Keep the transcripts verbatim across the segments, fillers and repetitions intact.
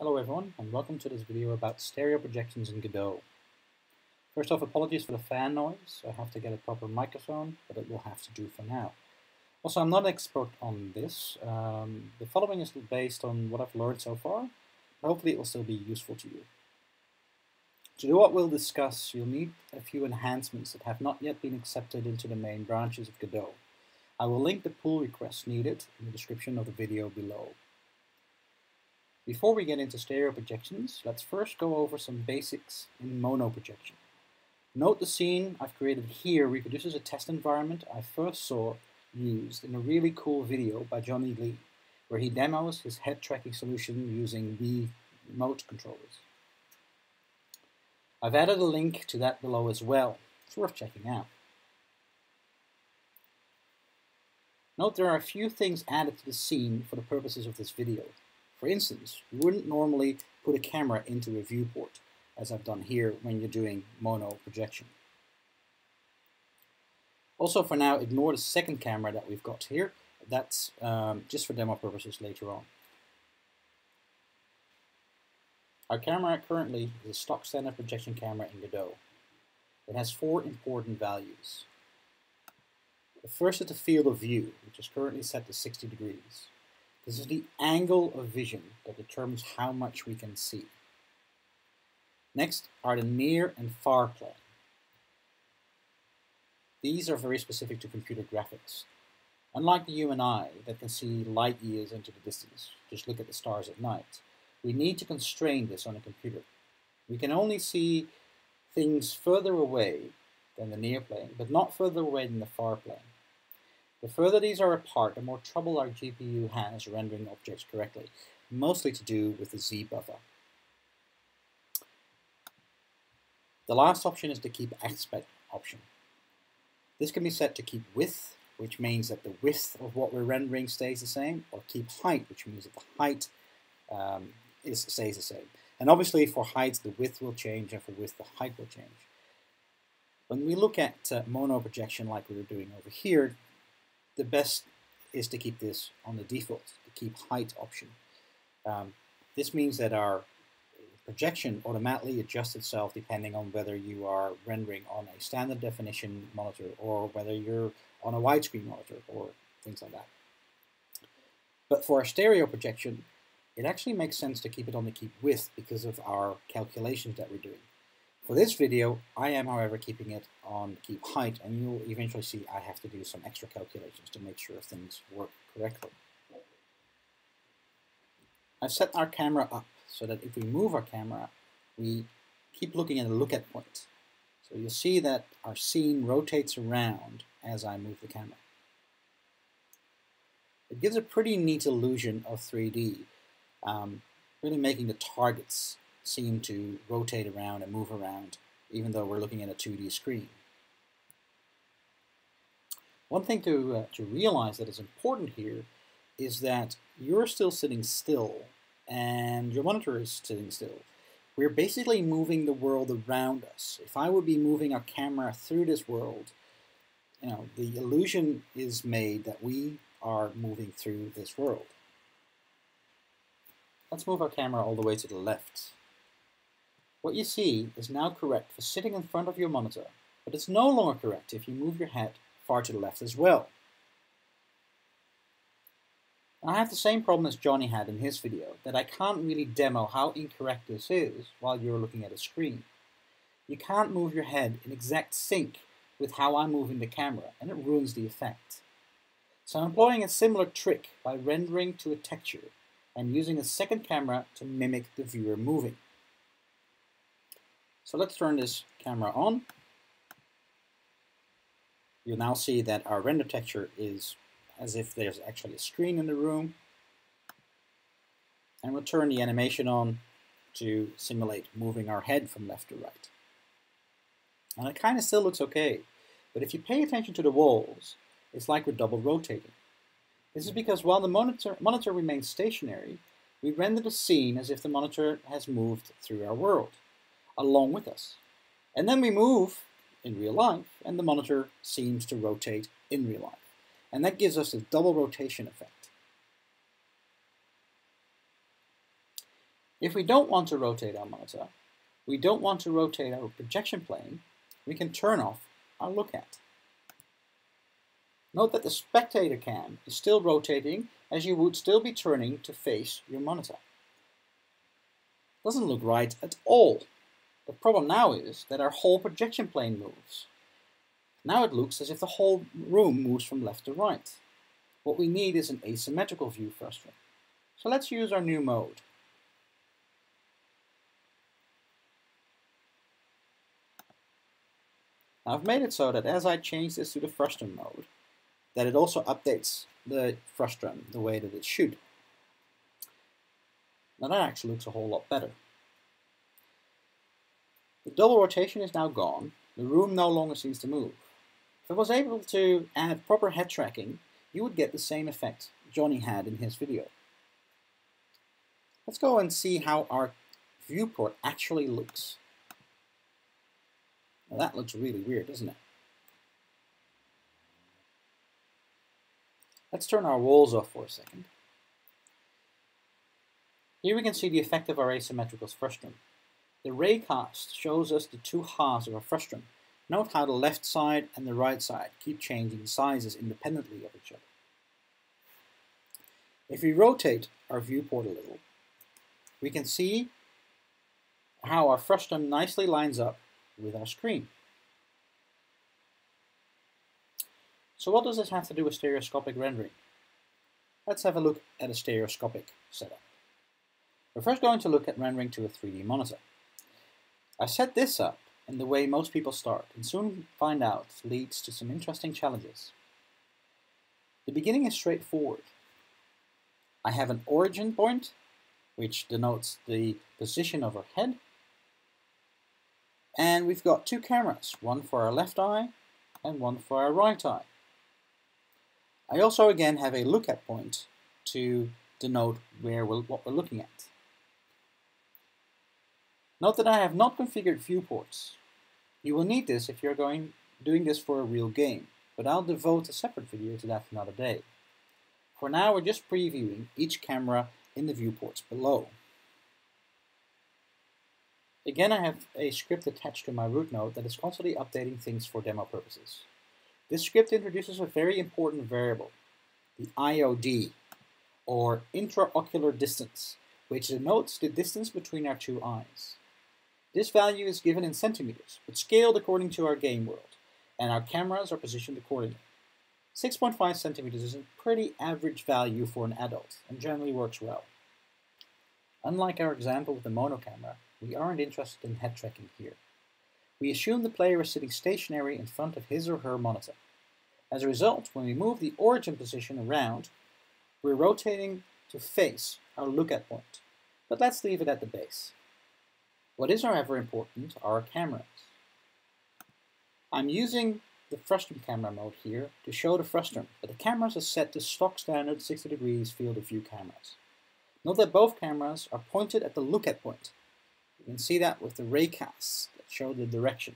Hello everyone, and welcome to this video about stereo projections in Godot. First off, apologies for the fan noise. I have to get a proper microphone, but it will have to do for now. Also, I'm not an expert on this. Um, the following is based on what I've learned so far, but hopefully it will still be useful to you. To do what we'll discuss, you'll need a few enhancements that have not yet been accepted into the main branches of Godot. I will link the pull requests needed in the description of the video below. Before we get into stereo projections, let's first go over some basics in mono projection. Note the scene I've created here reproduces a test environment I first saw used in a really cool video by Johnny Lee, where he demos his head tracking solution using Wii remote controllers. I've added a link to that below as well. It's worth checking out. Note there are a few things added to the scene for the purposes of this video. For instance, you wouldn't normally put a camera into a viewport, as I've done here when you're doing mono projection. Also, for now, ignore the second camera that we've got here. That's um, just for demo purposes later on. Our camera currently is a stock standard projection camera in Godot. It has four important values. The first is the field of view, which is currently set to sixty degrees. This is the angle of vision that determines how much we can see. Next are the near and far plane. These are very specific to computer graphics. Unlike the human eye that can see light years into the distance, just look at the stars at night, we need to constrain this on a computer. We can only see things further away than the near plane, but not further away than the far plane. The further these are apart, the more trouble our G P U has rendering objects correctly, mostly to do with the Z buffer. The last option is the keep aspect option. This can be set to keep width, which means that the width of what we're rendering stays the same, or keep height, which means that the height um, is, stays the same. And obviously for height, the width will change, and for width, the height will change. When we look at uh, mono projection like we were doing over here, the best is to keep this on the default, the keep height option. Um, this means that our projection automatically adjusts itself depending on whether you are rendering on a standard definition monitor or whether you're on a widescreen monitor or things like that. But for our stereo projection, it actually makes sense to keep it on the keep width because of our calculations that we're doing. For this video, I am, however, keeping it on keep height, and you'll eventually see I have to do some extra calculations to make sure things work correctly. I've set our camera up so that if we move our camera, we keep looking at the look at point. So you'll see that our scene rotates around as I move the camera. It gives a pretty neat illusion of three D, um, really making the targets seem to rotate around and move around, even though we're looking at a two D screen. One thing to, uh, to realize that is important here is that you're still sitting still and your monitor is sitting still. We're basically moving the world around us. If I would be moving our camera through this world, you know, the illusion is made that we are moving through this world. Let's move our camera all the way to the left. What you see is now correct for sitting in front of your monitor, but it's no longer correct if you move your head far to the left as well. And I have the same problem as Johnny had in his video, that I can't really demo how incorrect this is while you're looking at a screen. You can't move your head in exact sync with how I'm moving the camera, and it ruins the effect. So I'm employing a similar trick by rendering to a texture and using a second camera to mimic the viewer moving. So let's turn this camera on. You'll now see that our render texture is as if there's actually a screen in the room. And we'll turn the animation on to simulate moving our head from left to right. And it kind of still looks okay, but if you pay attention to the walls, it's like we're double rotating. This is because while the monitor, monitor remains stationary, we render the scene as if the monitor has moved through our world along with us. And then we move in real life, and the monitor seems to rotate in real life. And that gives us a double rotation effect. If we don't want to rotate our monitor, we don't want to rotate our projection plane, we can turn off our look at. Note that the spectator cam is still rotating, as you would still be turning to face your monitor. Doesn't look right at all. The problem now is that our whole projection plane moves. Now it looks as if the whole room moves from left to right. What we need is an asymmetrical view frustum. So let's use our new mode. Now I've made it so that as I change this to the frustum mode, that it also updates the frustum the way that it should. Now that actually looks a whole lot better. The double rotation is now gone, the room no longer seems to move. If I was able to add proper head tracking, you would get the same effect Johnny had in his video. Let's go and see how our viewport actually looks. Now that looks really weird, doesn't it? Let's turn our walls off for a second. Here we can see the effect of our asymmetrical frustum. The raycast shows us the two halves of our frustum. Note how the left side and the right side keep changing sizes independently of each other. If we rotate our viewport a little, we can see how our frustum nicely lines up with our screen. So what does this have to do with stereoscopic rendering? Let's have a look at a stereoscopic setup. We're first going to look at rendering to a three D monitor. I set this up in the way most people start, and soon find out leads to some interesting challenges. The beginning is straightforward. I have an origin point, which denotes the position of our head, and we've got two cameras, one for our left eye and one for our right eye. I also again have a look at point to denote where we'll, what we're looking at. Note that I have not configured viewports. You will need this if you're going doing this for a real game, but I'll devote a separate video to that another day. For now, we're just previewing each camera in the viewports below. Again, I have a script attached to my root node that is constantly updating things for demo purposes. This script introduces a very important variable, the I O D, or intraocular distance, which denotes the distance between our two eyes. This value is given in centimeters, but scaled according to our game world, and our cameras are positioned accordingly. six point five centimeters is a pretty average value for an adult, and generally works well. Unlike our example with the mono camera, we aren't interested in head tracking here. We assume the player is sitting stationary in front of his or her monitor. As a result, when we move the origin position around, we're rotating to face our look at point, but let's leave it at the base. What is however important are our cameras. I'm using the frustum camera mode here to show the frustum, but the cameras are set to stock standard sixty degrees field of view cameras. Note that both cameras are pointed at the look at point. You can see that with the raycasts that show the direction.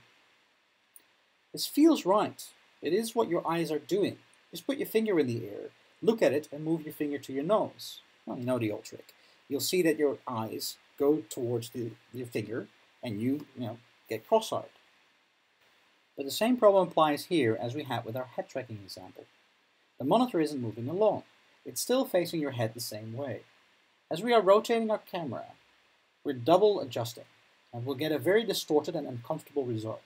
This feels right. It is what your eyes are doing. Just put your finger in the air, look at it, and move your finger to your nose. Well, you know the old trick. You'll see that your eyes go towards the, your finger, and you, you know, get cross-eyed. But the same problem applies here as we had with our head tracking example. The monitor isn't moving along. It's still facing your head the same way. As we are rotating our camera, we're double adjusting, and we'll get a very distorted and uncomfortable result.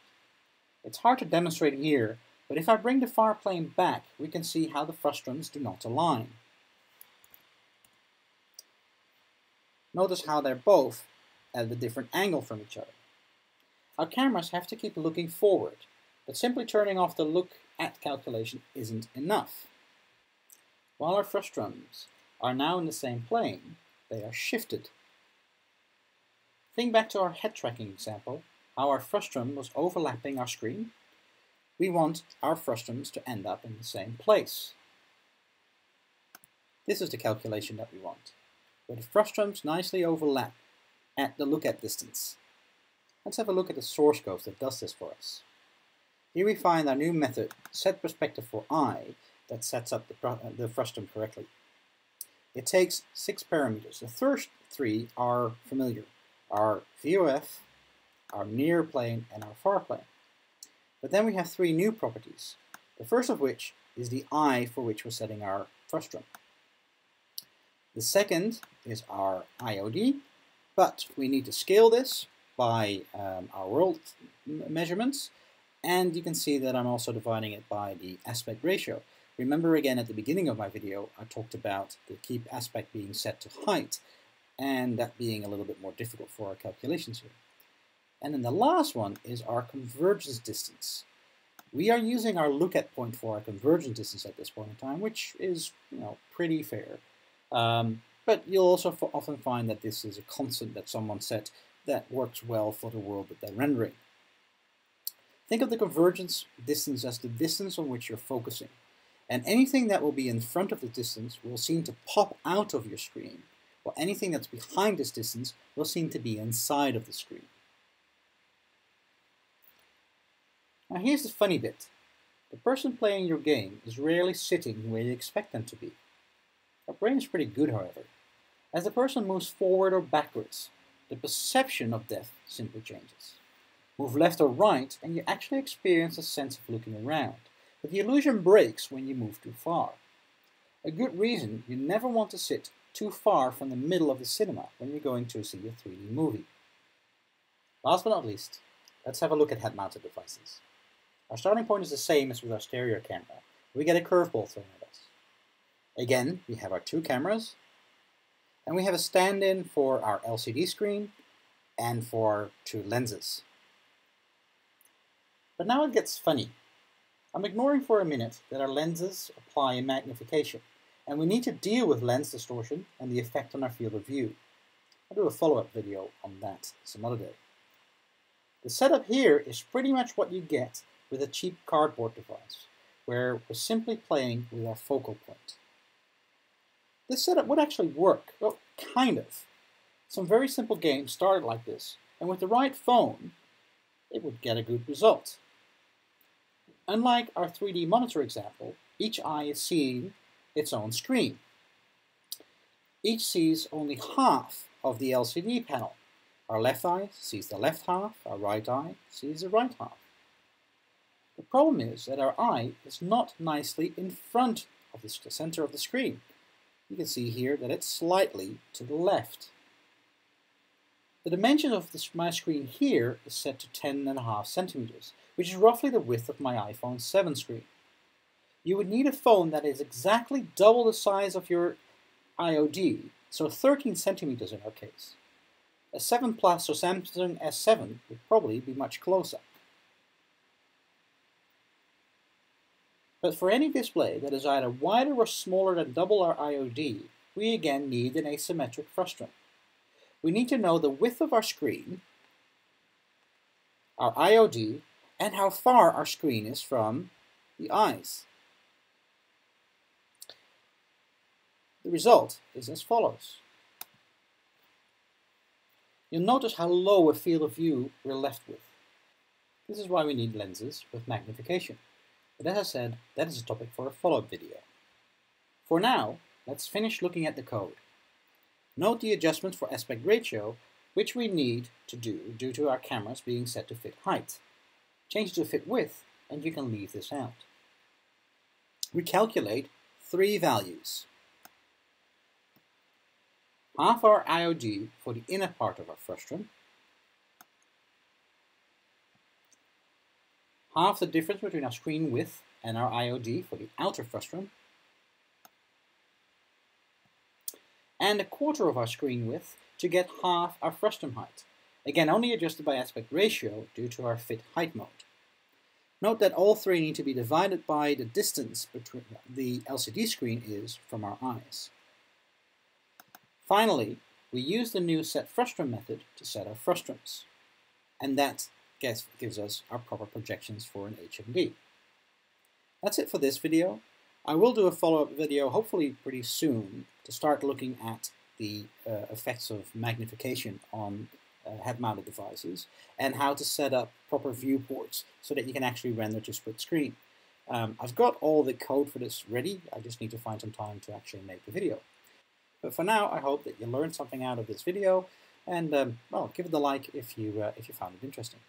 It's hard to demonstrate here, but if I bring the far plane back, we can see how the frustums do not align. Notice how they're both at a different angle from each other. Our cameras have to keep looking forward, but simply turning off the look at calculation isn't enough. While our frustums are now in the same plane, they are shifted. Think back to our head tracking example, how our frustum was overlapping our screen. We want our frustums to end up in the same place. This is the calculation that we want, where the frustums nicely overlap at the look at distance. Let's have a look at the source code that does this for us. Here we find our new method, setPerspective for eye, that sets up the, uh, the frustum correctly. It takes six parameters. The first three are familiar, our V O F, our near plane, and our far plane. But then we have three new properties, the first of which is the eye for which we're setting our frustum. The second is our I O D, but we need to scale this by um, our world measurements, and you can see that I'm also dividing it by the aspect ratio. Remember again at the beginning of my video I talked about the keep aspect being set to height, and that being a little bit more difficult for our calculations here. And then the last one is our convergence distance. We are using our look at point for our convergence distance at this point in time, which is, you know, pretty fair. Um, but you'll also f often find that this is a constant that someone set that works well for the world that they're rendering. Think of the convergence distance as the distance on which you're focusing. And anything that will be in front of the distance will seem to pop out of your screen, while anything that's behind this distance will seem to be inside of the screen. Now here's the funny bit. The person playing your game is rarely sitting where you expect them to be. Our brain is pretty good, however. As the person moves forward or backwards, the perception of depth simply changes. Move left or right, and you actually experience a sense of looking around. But the illusion breaks when you move too far. A good reason you never want to sit too far from the middle of the cinema when you're going to see a three D movie. Last but not least, let's have a look at head-mounted devices. Our starting point is the same as with our stereo camera. We get a curveball thrown at us. Again, we have our two cameras, and we have a stand-in for our L C D screen and for our two lenses. But now it gets funny. I'm ignoring for a minute that our lenses apply a magnification, and we need to deal with lens distortion and the effect on our field of view. I'll do a follow-up video on that some other day. The setup here is pretty much what you get with a cheap cardboard device, where we're simply playing with our focal point. This setup would actually work, well, kind of. Some very simple games started like this, and with the right phone, it would get a good result. Unlike our three D monitor example, each eye is seeing its own screen. Each sees only half of the L C D panel. Our left eye sees the left half, our right eye sees the right half. The problem is that our eye is not nicely in front of the center of the screen. You can see here that it's slightly to the left. The dimension of this, my screen here is set to ten and a half centimeters, which is roughly the width of my iPhone seven screen. You would need a phone that is exactly double the size of your I O D, so thirteen centimeters in our case. A seven plus or Samsung S seven would probably be much closer. But for any display that is either wider or smaller than double our I O D, we again need an asymmetric frustum. We need to know the width of our screen, our I O D, and how far our screen is from the eyes. The result is as follows. You'll notice how low a field of view we're left with. This is why we need lenses with magnification. But as I said, that is a topic for a follow-up video. For now, let's finish looking at the code. Note the adjustment for aspect ratio, which we need to do due to our cameras being set to fit height. Change it to fit width, and you can leave this out. We calculate three values. Half our I O D for the inner part of our frustum, half the difference between our screen width and our I O D for the outer frustum, and a quarter of our screen width to get half our frustum height, again only adjusted by aspect ratio due to our fit height mode. Note that all three need to be divided by the distance between the L C D screen is from our eyes. Finally, we use the new set frustum method to set our frustums, and that gives us our proper projections for an H M D. That's it for this video. I will do a follow-up video hopefully pretty soon to start looking at the uh, effects of magnification on uh, head-mounted devices and how to set up proper viewports so that you can actually render to split screen. Um, I've got all the code for this ready, I just need to find some time to actually make the video. But for now, I hope that you learned something out of this video, and um, well, give it a like if you uh, if you found it interesting.